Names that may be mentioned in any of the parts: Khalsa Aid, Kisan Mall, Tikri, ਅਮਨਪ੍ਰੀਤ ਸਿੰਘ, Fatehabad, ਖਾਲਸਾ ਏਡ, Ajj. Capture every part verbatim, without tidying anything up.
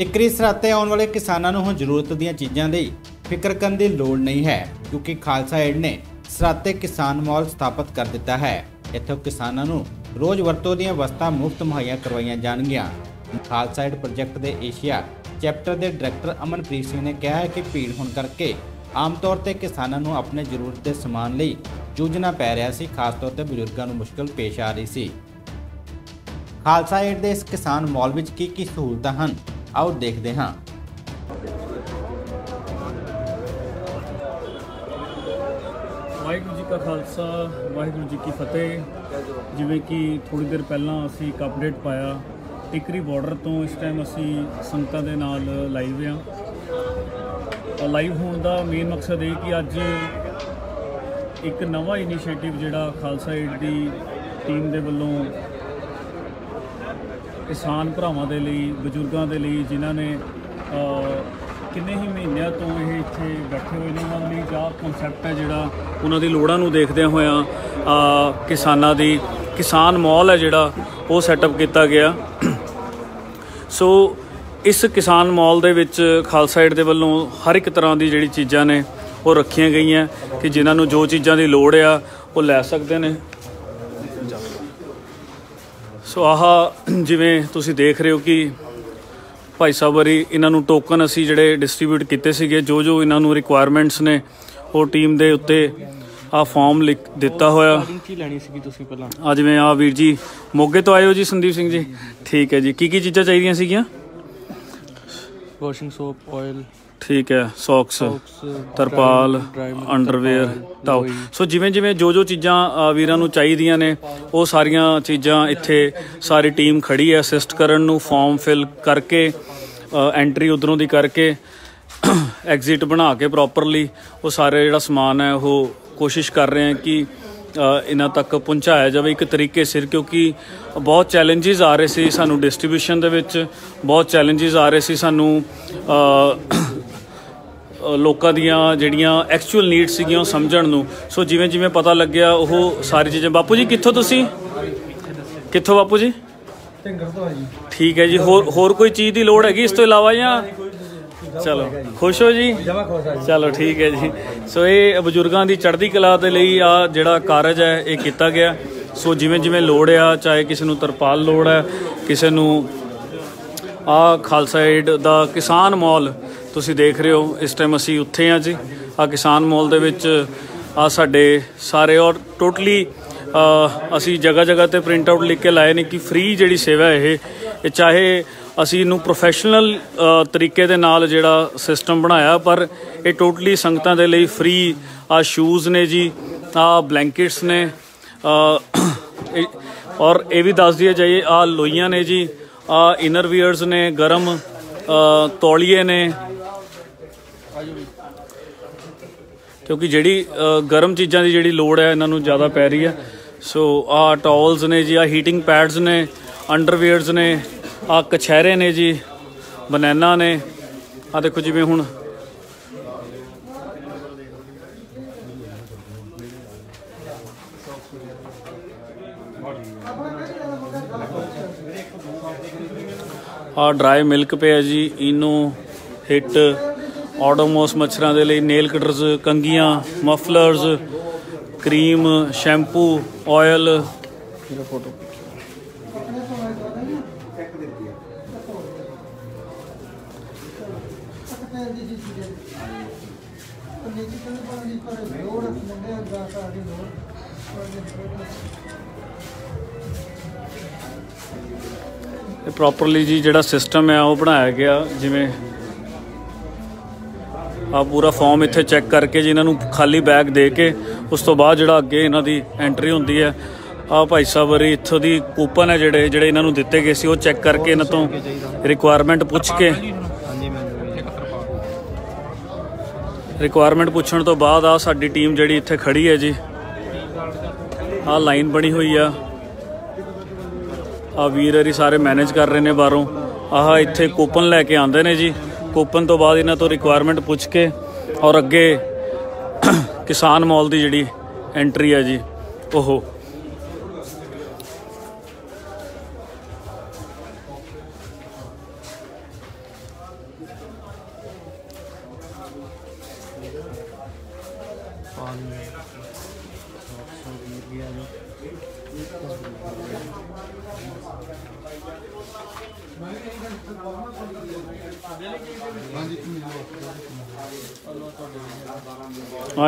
ਟਿਕਰੀ ਸਰਾਤੇ ਆਉਣ ਵਾਲੇ ਕਿਸਾਨਾਂ ਨੂੰ ਹੁਣ ਜ਼ਰੂਰਤ ਦੀਆਂ ਚੀਜ਼ਾਂ ਦੀ ਫਿਕਰ ਕਰਨ ਦੀ ਲੋੜ ਨਹੀਂ ਹੈ ਕਿਉਂਕਿ ਖਾਲਸਾ ਏਡ ਨੇ ਸਰਾਤੇ ਕਿਸਾਨ ਮਾਲ ਸਥਾਪਿਤ ਕਰ ਦਿੱਤਾ ਹੈ। ਇੱਥੋਂ ਕਿਸਾਨਾਂ ਨੂੰ ਰੋਜ਼ ਵਰਤੋਂ ਦੀਆਂ ਵਸਤਾਂ ਮੁਫਤ ਮੁਹੱਈਆ ਕਰਵਾਈਆਂ ਜਾਣਗੀਆਂ। ਖਾਲਸਾ ਏਡ ਪ੍ਰੋਜੈਕਟ ਦੇ ਏਸ਼ੀਆ ਚੈਪਟਰ ਦੇ ਡਾਇਰੈਕਟਰ ਅਮਨਪ੍ਰੀਤ ਸਿੰਘ ਨੇ ਕਿਹਾ ਹੈ ਕਿ ਭੀੜ ਹੋਣ ਕਰਕੇ ਆਮ ਤੌਰ ਤੇ ਕਿਸਾਨਾਂ ਨੂੰ ਆਪਣੇ ਜ਼ਰੂਰਤ ਦੇ ਸਮਾਨ ਲਈ ਜੂਝਣਾ ਪੈ ਰਿਹਾ ਸੀ। ਖਾਸ ਤੌਰ ਤੇ ਬਜ਼ੁਰਗਾਂ ਨੂੰ ਮੁਸ਼ਕਲ ਪੇਸ਼ ਆ ਰਹੀ ਸੀ। खालसा एड के इस किसान मॉल में की की सहूलत हैं आओ देखते हाँ। वाहिगुरू जी का खालसा वाहिगुरू जी की फतेह। जिमें कि थोड़ी देर पहला असी एक अपडेट पाया टिकरी बॉर्डर तो इस टाइम असी संगतां दे नाल लाइव हाँ। लाइव होने का मेन मकसद ये कि अज एक नवा इनिशिएटिव जिहड़ा खालसा एड की टीम दे वल्लों किसान भरावां दे लई बजुर्गों के लिए जिन्हों ने किन्ने ही महीनों तो ये इत्थे बैठे हुए ने उन्होंने लिए क्या कॉन्सैप्ट है जिहड़ा उन्हां दी लोड़ां नूं देखदे होया किसानां दी किसान मॉल है जिहड़ा वो सैटअप किया गया। सो इस किसान मॉल दे विच खालसा एड दे वल्लों हर एक तरह की जिहड़ी चीज़ां ने वो रखियां गईयां कि जिन्हां नूं जो चीज़ां दी लोड़ आ वो लै सकदे ने। सो आह जिमें तुसी देख रहे हो कि भाई साहब वारी इन्हों टोकन असी जड़े डिस्ट्रीब्यूट किते सीगे जो जो इन्हों रिक्वायरमेंट्स ने वो टीम दे उत्ते आ फॉर्म लिख दिता होया। आ जिमें आ वीर जी मोगे तो आए हो जी संदीप सिंह जी ठीक है जी की की चीज़ां चाहिए सीगियां वाशिंग सोप ऑयल ठीक है सॉक्स तरपाल अंडरवेयर टाओ। सो जिमें जिमें जो जो चीज़ा वीरां नूं चाहिदियां ने वो सारियां चीज़ा इत्थे सारी टीम खड़ी है असिस्ट करन नूं। फॉर्म फिल करके एंट्री उधरों दी करके एग्जिट बना के प्रॉपरली वो सारे जिहड़ा समान है वो कोशिश कर रहे हैं कि इन्हां तक पहुँचाया जाए एक तरीके सिर क्योंकि बहुत चैलेंजिज आ रहे सी सानूं डिस्ट्रीब्यूशन दे विच बहुत चैलेंजिज आ रहे सी सानूं लोगों दियां जिहड़ियां एक्चुअल नीड्स सीगियां समझण नूं। सो जिवें जिवें पता लग्या ओह सारी चीज़ें। बापू जी कित्थों तुसीं कित्थों बापू जी ठीक है जी होर होर कोई चीज़ की लोड़ हैगी इस तो इलावा या चलो खुश हो जी चलो ठीक है जी। सो ये बजुर्गों की चढ़ती कला के लिए आ जिहड़ा कारज है ये किया गया। सो जिवें जिवें लोड़ आ चाहे किसी नूं तरपाल लोड़ है किसी नूं आ खालसा एड दा किसान मॉल ਤੁਸੀਂ ਦੇਖ ਰਹੇ ਹੋ ਇਸ ਟਾਈਮ ਅਸੀਂ ਉੱਥੇ ਹਾਂ ਜੀ। ਆ ਕਿਸਾਨ ਮੌਲ ਦੇ ਵਿੱਚ ਆ ਸਾਡੇ ਸਾਰੇ ਔਰ ਟੋਟਲੀ ਅਸੀਂ ਜਗ੍ਹਾ ਜਗ੍ਹਾ ਤੇ ਪ੍ਰਿੰਟ ਆਊਟ ਲਿਖ ਕੇ ਲਾਏ ਨੇ ਕਿ ਫ੍ਰੀ ਜਿਹੜੀ ਸੇਵਾ ਇਹ ਚਾਹੇ ਅਸੀਂ ਇਹਨੂੰ ਪ੍ਰੋਫੈਸ਼ਨਲ ਤਰੀਕੇ ਦੇ ਨਾਲ ਜਿਹੜਾ ਸਿਸਟਮ ਬਣਾਇਆ ਪਰ ਇਹ ਟੋਟਲੀ ਸੰਗਤਾਂ ਦੇ ਲਈ ਫ੍ਰੀ। ਆ ਸ਼ੂਜ਼ ਨੇ ਜੀ ਆ ਬਲੈਂਕਟਸ ਨੇ ਔਰ ਇਹ ਵੀ ਦੱਸ ਦਈਏ ਜਾਈਏ ਆ ਲੋਈਆਂ ਨੇ ਜੀ ਆ ਇਨਰ ਵੀਅਰਸ ਨੇ ਗਰਮ तौलिए ने क्योंकि जी गर्म चीज़ों की जी लड़ है इन्हों ज़्यादा पै रही है। सो आ टॉल्स ने जी आ हीटिंग पैड्स ने अंडरवेयर्स ने आ कछहरे ने जी बनैना ने आ देखो जिमें हूँ आ ड्राई मिल्क पे है जी इनो हिट ऑडोमोस मच्छरों के लिए नेल कटर्स कंघियाँ mufflers cream shampoo oil photo properly जी जिहड़ा सिस्टम है वो बनाया गया। जिमें आ पूरा फॉर्म इत्थे चेक करके जी इन्हों खाली बैग दे के उस तो बाद जिहड़ा अगे इन्हां दी एंट्री होंदी है। आ भाई साहब वरी इत्थों दी कूपन है जिहड़े जिहड़े इन्हां नूं दित्ते गए सी वो चेक करके इन्हां तों रिक्वायरमेंट पुछ के रिक्वायरमेंट पुछण तो बाद आ साडी टीम जिहड़ी इत्थे खड़ी है जी। आ लाइन बनी हुई है आ वीर हरी सारे मैनेज कर रहे ने बाहरों आह इत्थे कूपन लैके आते हैं जी। कूपन तो बाद इन्हों तो रिक्वायरमेंट पुछ के और अगे किसान मॉल की जी एंट्री है जी। ओहो हाँ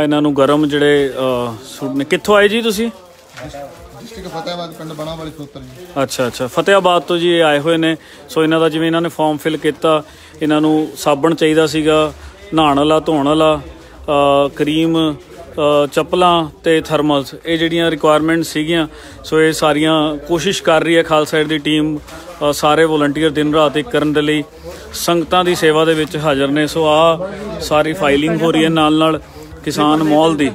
इन्हों गर्म जड़े सूट ने कितों आए जी तुसी? फतेहाबाद पिंड बना वाली खोतर जी। अच्छा अच्छा फतेहाबाद तो जी आए हुए ने। सो इन्हों का जिवें इन्होंने फॉर्म फिल किया, इन्हों साबण चाहिदा सीगा, नहाण वाला, धोण वाला, करीम, चप्पलां ते थर्मल्स, ये जिहड़ियां रिक्वायरमेंट सीगियां। सो ये सारियां कोशिश कर रही है खालसा एड दी टीम, सारे वॉलंटियर दिन रात एक करन दे लई संगतां दी सेवा दे विच हाज़र ने। सो आ सारी फाइलिंग हो रही है नाल नाल किसान मॉल दी।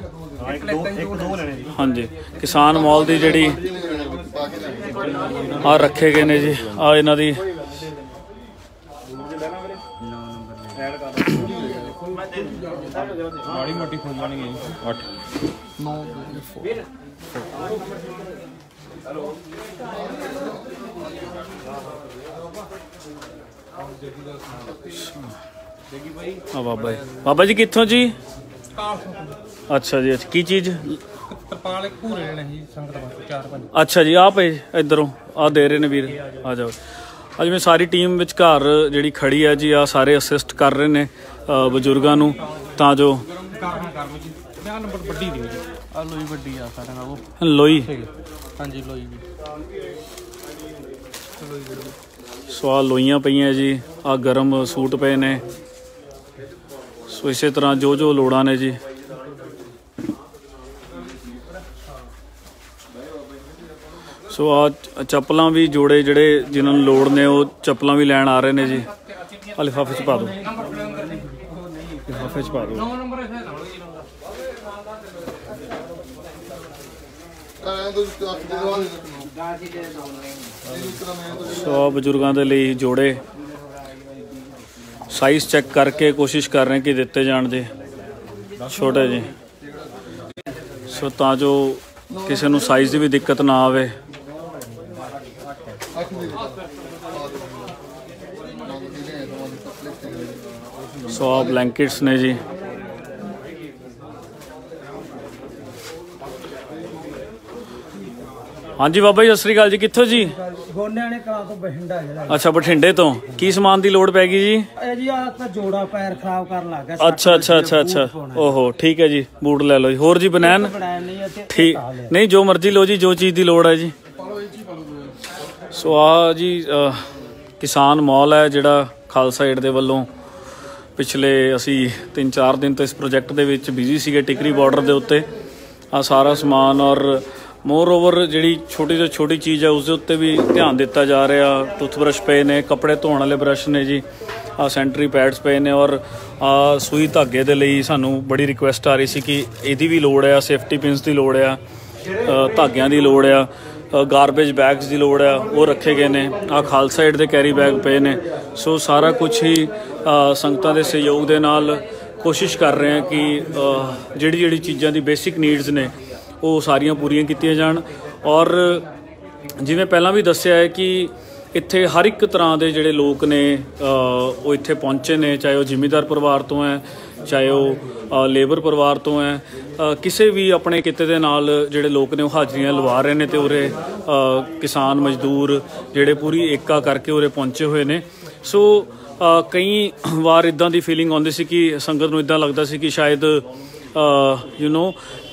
हाँ जी किसान मॉल दी जिहड़ी आ रखे गए ने जी, आ इन्हां दी बाबा जी बाबा जी कितों जी? अच्छा जी अच्छा की चीज? अच्छा जी आप इधरों आ दे रहे ने वीर आ जाओ। अज मैं सारी टीम विच घर जी खड़ी है जी, आ सारे असिस्ट कर रहे ने बजुर्गों नूं तां जो लोई। सो आ लोइयां पईयां जी, आ गर्म सूट पे ने। सो इस तरह जो जो लोड़ां ने जी। सो आ चप्पलां भी जोड़े जिहड़े जिन्हां लोड़ ने वो चप्पलां भी लैण आ रहे ने जी। लिफाफे च पा दो, लिफाफे च पा दो। सो आ बजुर्गों के लिए जोड़े साइज चेक करके कोशिश कर रहे हैं कि दिते जाण जी छोटे जी। सो तां जो किसी नूं साइज की भी दिक्कत ना आवे। सो आ ब्लैंकेट्स ने जी। हाँ जी बाबा जी सत श्री अकाल जी। कित्थों जी? अच्छा बठिंडे तो। की समान की लोड़ पैगी जी? जोड़ा पैर खराब कर लग गया। अच्छा अच्छा अच्छा अच्छा ओहो ठीक है जी। बूट ले लो जी। होर जी बनैन? ठीक नहीं जो मर्जी लो जी, जो चीज़ की लोड़ है जी। सो आ जी किसान मॉल है जिहड़ा खालसा एड दे वल्लों पिछले असी तीन चार दिन तो इस प्रोजेक्ट दे विच बिजी सीगे। टिकरी बॉर्डर दे उत्ते आ सारा समान और मोर ओवर जी छोटी तो छोटी चीज़ है उसके उत्ते भी ध्यान दिता जा रहा। टूथब्रश पे ने, कपड़े धोने वाले ब्रश ने जी, आ सेंटरी पैड्स पे ने। और आ सूई धागे दे लई सानू बड़ी रिक्वेस्ट आ रही सी कि इहदी भी लोड़ है, सेफ्टी पिन्स की लोड़ है, धागियां की लोड़ है, गारबेज बैग्स की लोड़ है, वो रखे गए ने। आ खालसा एड दे कैरी बैग पे ने। सो सारा कुछ ही संगतां दे सहयोग दे नाल कोशिश कर रहे हैं कि जिहड़ी जिहड़ी चीज़ां दी बेसिक नीड्स ने वो सारियां पूरियां कीतियां जान। और जिवें पहलां भी दस्सिया है कि इत्थे हर एक तरह के जिहड़े लोग ने वो इत्थे पहुँचे ने, चाहे वो जिमीदार परिवार तो है, चाहे वो लेबर परिवार तो है, किसी भी अपने किते दे नाल जिहड़े लोग ने हाजरियां लवा रहे हैं। तो उरे किसान मजदूर जिहड़े पूरी एका करके उरे पहुँचे हुए ने। सो कई बार इदां की फीलिंग आती सी कि संगत नूं इदां लगता सी कि शायद यू नो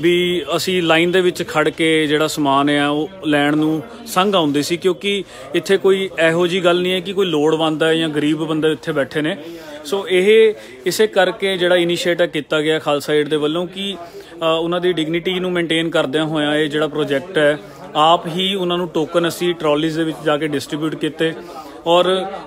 भी असी लाइन दे विच खड़ के जिहड़ा समान है वो लैण नूं संघ आउंदे सी, क्योंकि इत्थे कोई इहो जी गल नहीं है कि कोई लोड़वंद है या गरीब बंदे इत्थे बैठे ने। सो यह इसे करके जिहड़ा इनिशिएटिव किया गया खालसा एड दे वल्लों कि उन्हां दी डिग्निटी नूं मेनटेन करदे होया ये जिहड़ा प्रोजेक्ट है आप ही उन्हां नूं टोकन असी ट्रॉलीज़ दे विच जाके डिस्ट्रीब्यूट कीते और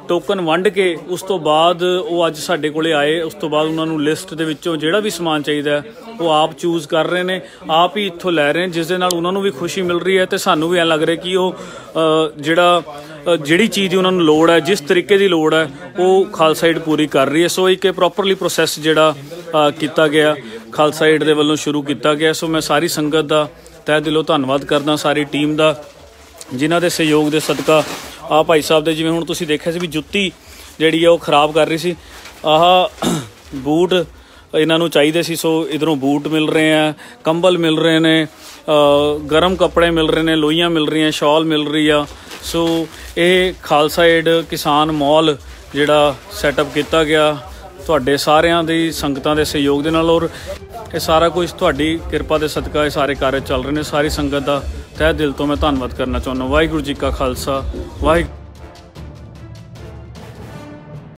टोकन वंड के उस तो बाद वो अज साडे कोले आए। उस तो बाद उन्होंने लिस्ट दे विच्चों जिहड़ा भी समान चाहिदा है वो आप चूज़ कर रहे ने, आप ही इत्थों लै रहे हैं, जिस दे नाल उन्हां नूं भी खुशी मिल रही है ते सानूं भी ऐ लग रहा कि वो जिहड़ा जिहड़ी चीज़ दी उन्हां नूं लोड़ है, जिस तरीके दी लोड़ है वो खालसा एड पूरी कर रही है। सो एक प्रॉपरली प्रोसैस जिहड़ा कीता गया खालसा एड दे वल्लों शुरू कीता गया। सो मैं सारी संगत दा तहे दिलों धन्नवाद करदा, सारी टीम दा जिन्हां दे सहयोग दे सदका आ भाई साहब दे जिवें हुण तुसीं देखिया सी भी जुत्ती जिहड़ी आ ओह खराब कर रही सी, आह बूट ਇਹਨਾਂ ਨੂੰ ਚਾਹੀਦੇ ਸੀ। सो इधरों बूट मिल रहे हैं, कंबल मिल रहे ने, गर्म कपड़े मिल रहे ने, लोइयां मिल रही हैं, शॉल मिल रही आ। सो ਇਹ ਖਾਲਸਾ ਏਡ किसान मॉल ਜਿਹੜਾ ਸੈਟਅਪ ਕੀਤਾ ਗਿਆ ਤੁਹਾਡੇ ਸਾਰਿਆਂ ਦੀ ਸੰਗਤਾਂ ਦੇ ਸਹਿਯੋਗ ਦੇ ਨਾਲ, और ਇਹ ਸਾਰਾ ਕੁਝ ਤੁਹਾਡੀ ਕਿਰਪਾ ਦੇ ਸਦਕਾ ਇਹ ਸਾਰੇ ਕਾਰਜ ਚੱਲ ਰਹੇ ਨੇ। ਸਾਰੀ ਸੰਗਤ ਦਾ ਤਹਿ ਦਿਲ ਤੋਂ ਮੈਂ ਧੰਨਵਾਦ ਕਰਨਾ ਚਾਹੁੰਦਾ। ਵਾਹਿਗੁਰੂ ਜੀ ਕਾ ਖਾਲਸਾ ਵਾਹਿਗੁਰੂ।